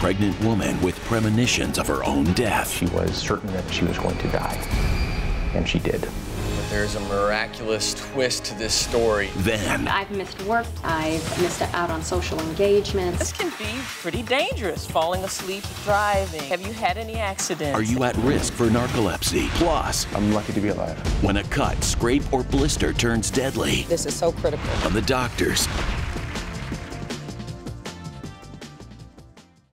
pregnant woman with premonitions of her own death. She was certain that she was going to die, and she did. There's a miraculous twist to this story. Then... I've missed work. I've missed out on social engagements. This can be pretty dangerous, falling asleep, driving. Have you had any accidents? Are you at risk for narcolepsy? Plus... I'm lucky to be alive. When a cut, scrape, or blister turns deadly. This is so critical. On The Doctors.